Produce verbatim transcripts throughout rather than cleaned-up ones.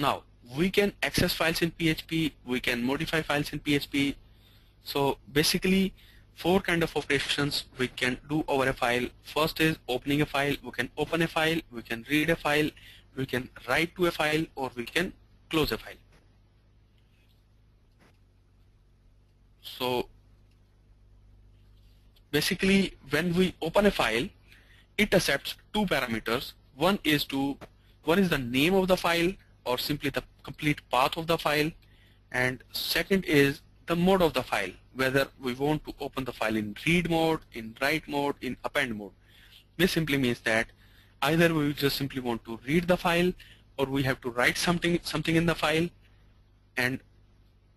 Now we can access files in P H P, we can modify files in P H P. So basically four kind of operations we can do over a file. First is opening a file. We can open a file, we can read a file, we can write to a file, or we can close a file. So basically when we open a file, it accepts two parameters. One is to one is the name of the file, or simply the complete path of the file, and second is the mode of the file, whether we want to open the file in read mode, in write mode, in append mode. This simply means that either we just simply want to read the file, or we have to write something something in the file, and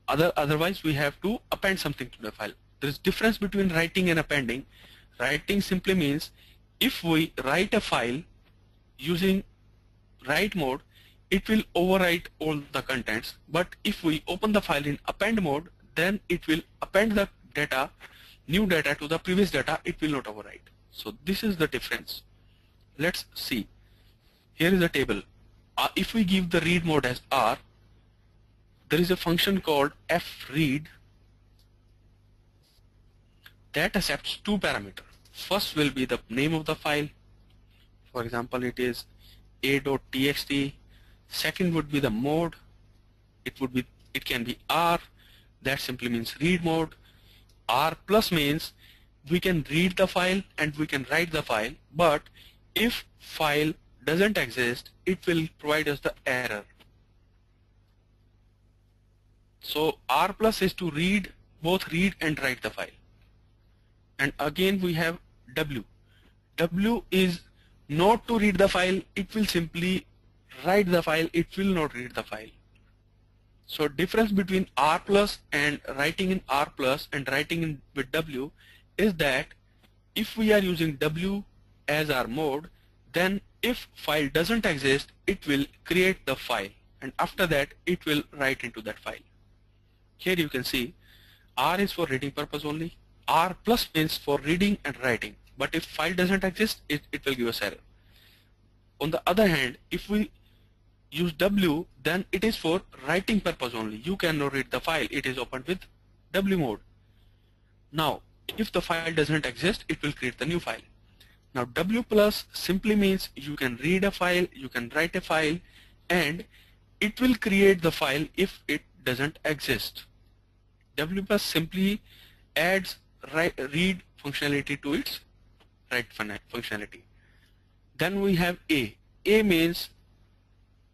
other otherwise we have to append something to the file. There is difference between writing and appending. Writing simply means if we write a file using write mode, it will overwrite all the contents, but if we open the file in append mode, then it will append the data, new data to the previous data, it will not overwrite. So this is the difference. Let's see. Here is a table. Uh, if we give the read mode as R, there is a function called f read that accepts two parameters. First will be the name of the file. For example, it is a dot t x t. Second would be the mode. It would be, it can be R. That simply means read mode. R plus means we can read the file and we can write the file, but if file doesn't exist, it will provide us the error. So R plus is to read, both read and write the file. And again we have W. W is not to read the file, it will simply write the file, it will not read the file. So difference between R plus and writing in R plus and writing in with W is that if we are using W as our mode, then if file doesn't exist, it will create the file, and after that it will write into that file. Here you can see R is for reading purpose only. R plus means for reading and writing, but if file doesn't exist, it, it will give us error. On the other hand, if we use W, then it is for writing purpose only. You cannot read the file, it is opened with W mode. Now if the file doesn't exist, it will create the new file. Now W plus simply means you can read a file, you can write a file, and it will create the file if it doesn't exist. W plus simply adds write, read functionality to its write functionality. Then we have A. A means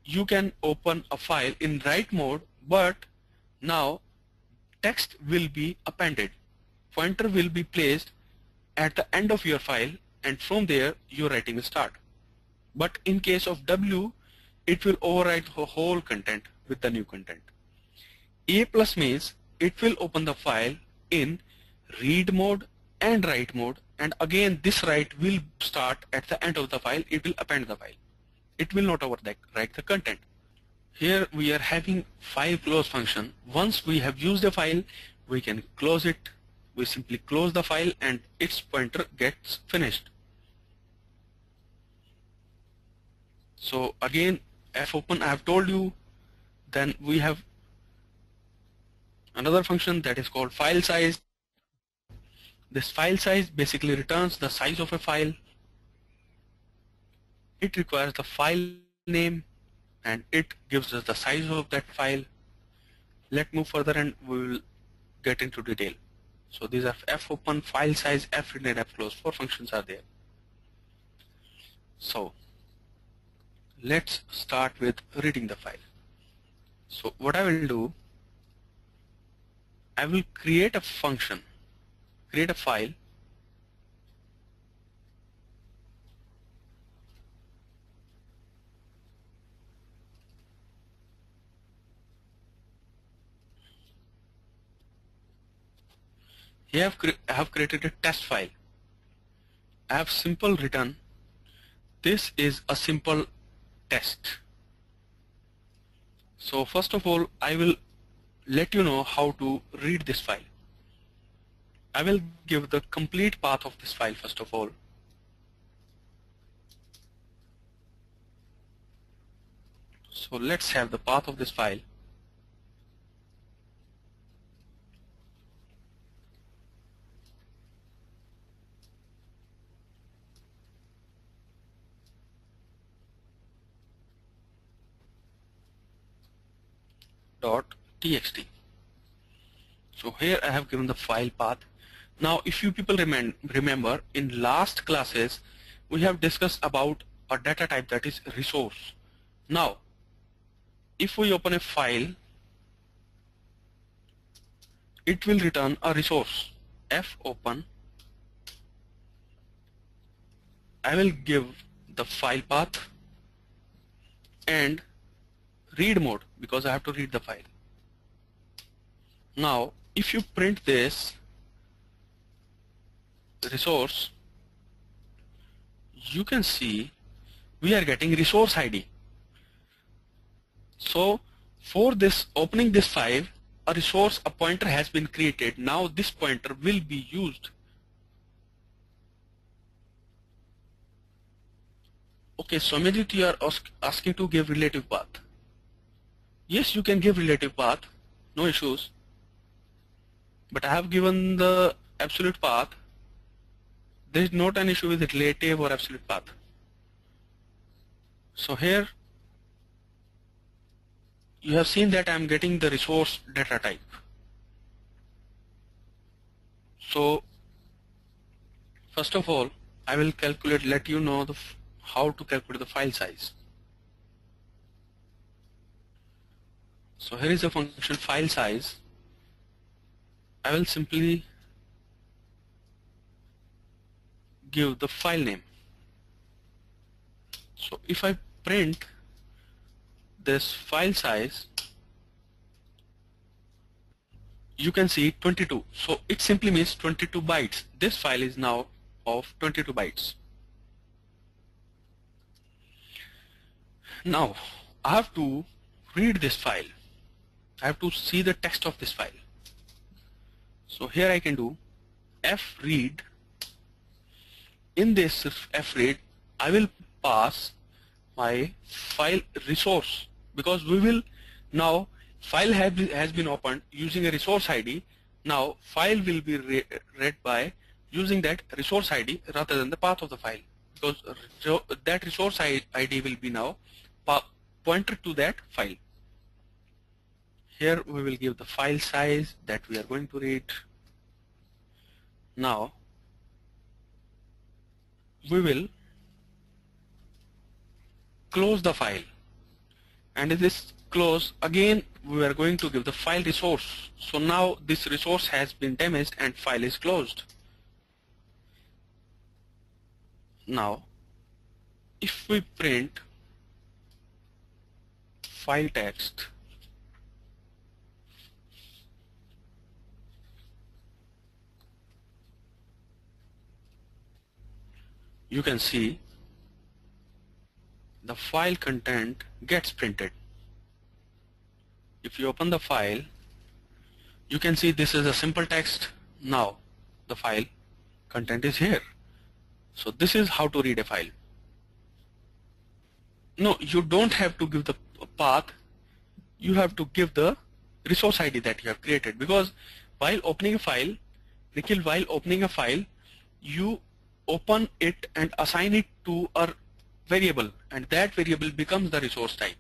you can open a file in write mode, but now text will be appended. Pointer will be placed at the end of your file, and from there your writing will start. But in case of W, it will overwrite the whole content with the new content. A plus means it will open the file in read mode and write mode, and again this write will start at the end of the file, it will append the file. It will not overwrite the content. Here we are having file close function. Once we have used a file, we can close it. We simply close the file and its pointer gets finished. So again, fopen I have told you. Then we have another function that is called file size. This file size basically returns the size of a file. It requires the file name, and it gives us the size of that file. Let's move further and we will get into detail. So these are fopen, file size, fread, and fclose. Four functions are there. So let's start with reading the file. So what I will do, I will create a function, create a file. Here I have, cre I have created a test file. I have simple written. This is a simple test. So first of all, I will let you know how to read this file. I will give the complete path of this file first of all. So let's have the path of this file. Dot txt. So here I have given the file path. Now if you people remember, remember in last classes we have discussed about a data type that is resource. Now if we open a file, it will return a resource. F open. I will give the file path and read mode because I have to read the file. Now if you print this resource, you can see we are getting resource I D. So for this opening this file, a resource, a pointer has been created. Now this pointer will be used. Okay, Somajit, you are ask, asking to give relative path. Yes, you can give relative path, no issues. But I have given the absolute path. There is not an issue with relative or absolute path. So here you have seen that I am getting the resource data type. So first of all, I will calculate, let you know the f how to calculate the file size. So here is the function file size. I will simply give the file name. So if I print this file size, you can see twenty-two. So it simply means twenty-two bytes. This file is now of twenty-two bytes. Now I have to read this file. I have to see the text of this file. So here I can do f read. In this f read, I will pass my file resource because we will now file have, has been opened using a resource I D. Now file will be re read by using that resource I D rather than the path of the file, because that resource I D will be now pointer to that file. Here we will give the file size that we are going to read. Now we will close the file, and in this close again we are going to give the file resource. So now this resource has been damaged and file is closed. Now if we print file text, you can see the file content gets printed. If you open the file, you can see this is a simple text. Now the file content is here. So this is how to read a file. No, you don't have to give the path. You have to give the resource I D that you have created, because while opening a file, Nikhil, while opening a file, you open it and assign it to a variable, and that variable becomes the resource type,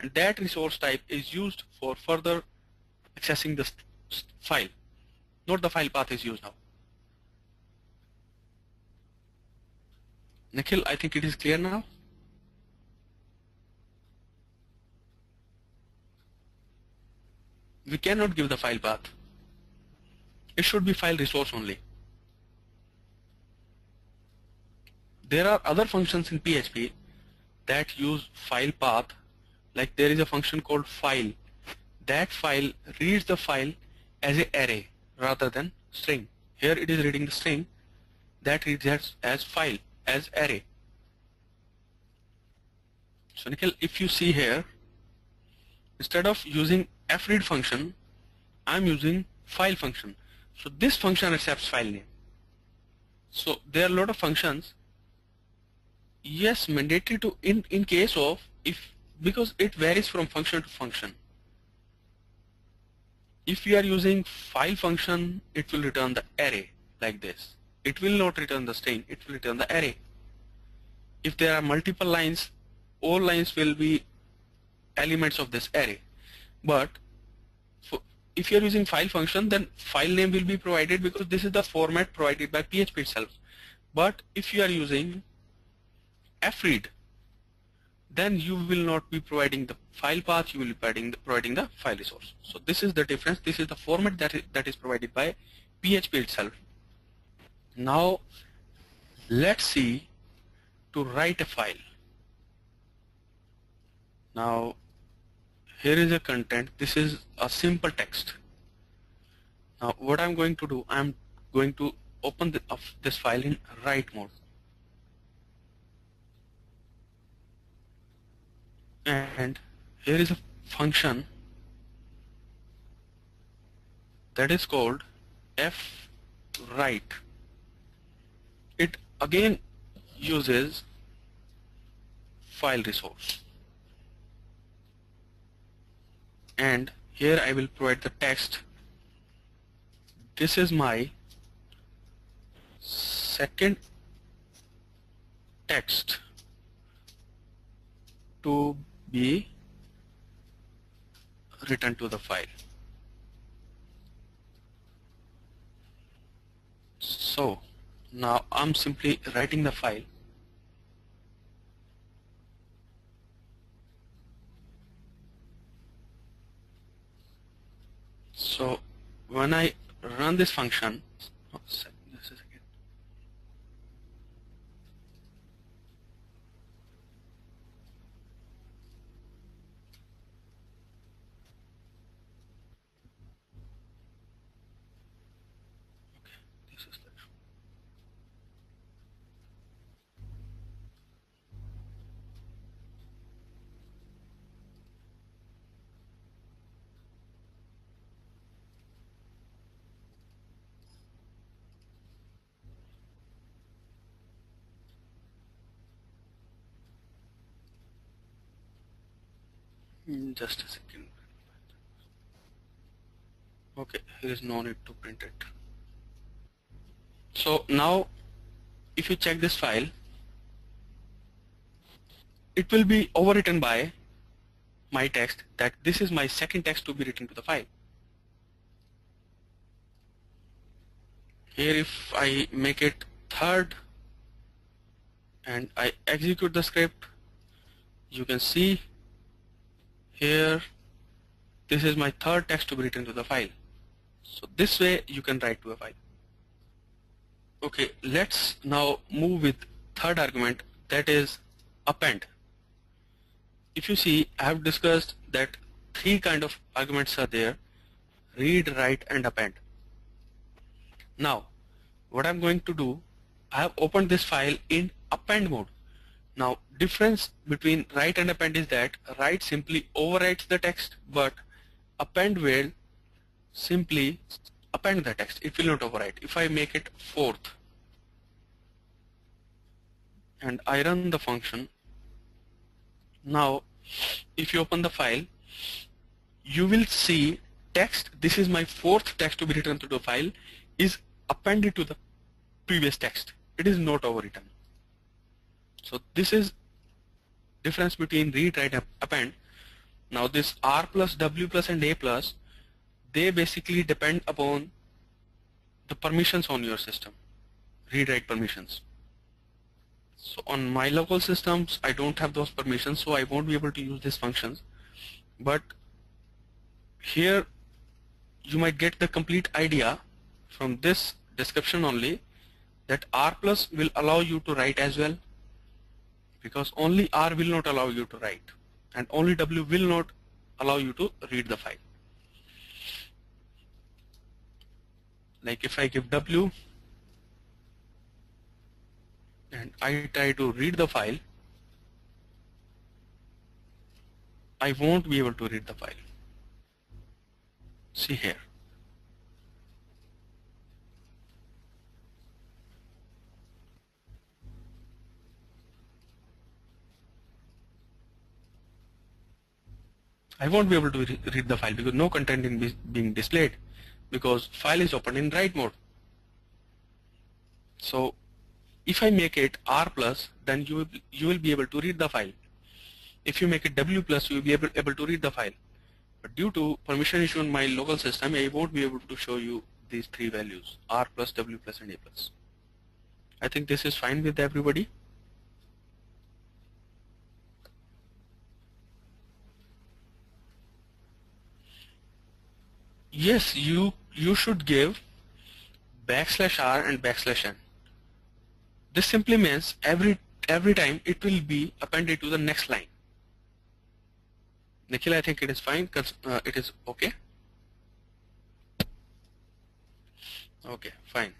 and that resource type is used for further accessing the file. Note the file path is used now. Nikhil, I think it is clear now. We cannot give the file path. It should be file resource only. There are other functions in P H P that use file path, like there is a function called file. That file reads the file as an array rather than string. Here it is reading the string, that reads as, as file, as array. So Nikhil, if you see here, instead of using f read function, I'm using file function. So this function accepts file name. So there are a lot of functions. Yes, mandatory to in in case of if because it varies from function to function. If you are using file function, it will return the array like this. It will not return the string, it will return the array. If there are multiple lines, all lines will be elements of this array. But for, if you are using file function, then file name will be provided because this is the format provided by P H P itself. But if you are using F read, then you will not be providing the file path, you will be providing the, providing the file resource. So this is the difference, this is the format that is, that is provided by P H P itself. Now let's see to write a file. Now here is a content, this is a simple text. Now what I'm going to do, I'm going to open the, of this file in write mode. And here is a function that is called fWrite. It again uses file resource. And here I will provide the text. This is my second text to be written to the file. So now I'm simply writing the file. So when I run this function, oh, just a second. Okay, there is no need to print it. So now if you check this file, it will be overwritten by my text that this is my second text to be written to the file. Here if I make it third and I execute the script, you can see here, this is my third text to be written to the file. So this way you can write to a file. Okay, let's now move with third argument, that is append. If you see, I have discussed that three kind of arguments are there: read, write, and append. Now, what I'm going to do, I have opened this file in append mode. Now, difference between write and append is that write simply overwrites the text, but append will simply append the text. It will not overwrite. If I make it fourth and I run the function, now if you open the file, you will see text, this is my fourth text to be written to the file, is appended to the previous text. It is not overwritten. So this is difference between read, write, append. Now this R plus, W plus, and A plus, they basically depend upon the permissions on your system, read, write permissions. So on my local systems, I don't have those permissions, so I won't be able to use these functions. But here you might get the complete idea from this description only, that R plus will allow you to write as well, because only R will not allow you to write and only W will not allow you to read the file. Like if I give W and I try to read the file, I won't be able to read the file. See here. I won't be able to re read the file because no content is being displayed because file is open in write mode. So if I make it R plus, then you will, you will be able to read the file. If you make it W plus, you will be able, able to read the file. But due to permission issue in my local system, I won't be able to show you these three values, R plus, W plus, and A plus. I think this is fine with everybody. Yes, you, you should give backslash R and backslash N. This simply means every every time it will be appended to the next line. Nikhil, I think it is fine. Uh, it is okay. Okay, fine.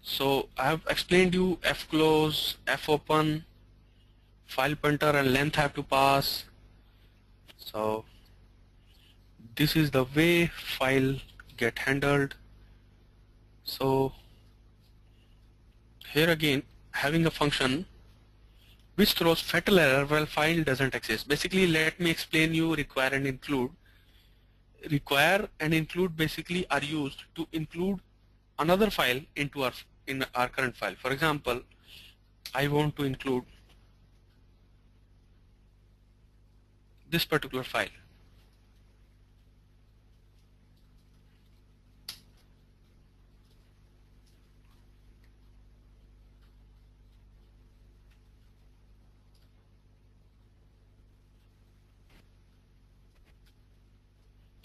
So I have explained you fclose, fopen, file pointer, and length have to pass. So this is the way file get handled. So here again, having a function which throws fatal error while file doesn't exist. Basically, let me explain you require and include. Require and include basically are used to include another file into our in our current file. For example, I want to include this particular file.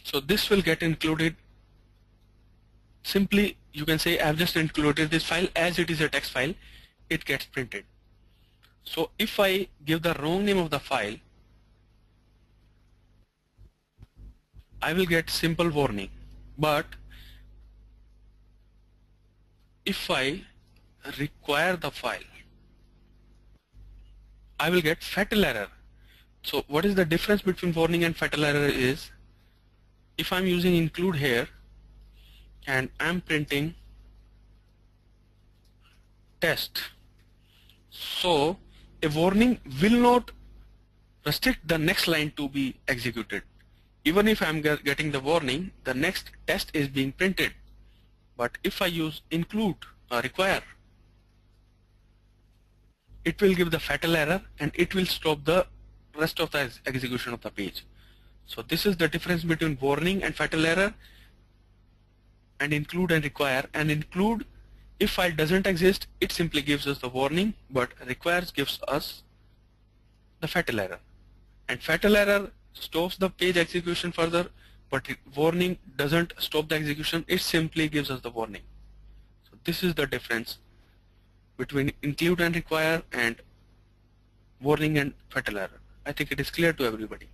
So this will get included. Simply you can say I have just included this file as it is a text file, it gets printed. So if I give the wrong name of the file, I will get simple warning. But if I require the file, I will get fatal error. So what is the difference between warning and fatal error is, if I'm using include here and I'm printing test, so a warning will not restrict the next line to be executed. Even if I'm getting the warning, the next test is being printed. But if I use include or require, it will give the fatal error and it will stop the rest of the execution of the page. So this is the difference between warning and fatal error and include and require. And include, if file doesn't exist, it simply gives us the warning, but requires gives us the fatal error. And fatal error stops the page execution further, but warning doesn't stop the execution, it simply gives us the warning. So this is the difference between include and require and warning and fatal error. I think it is clear to everybody.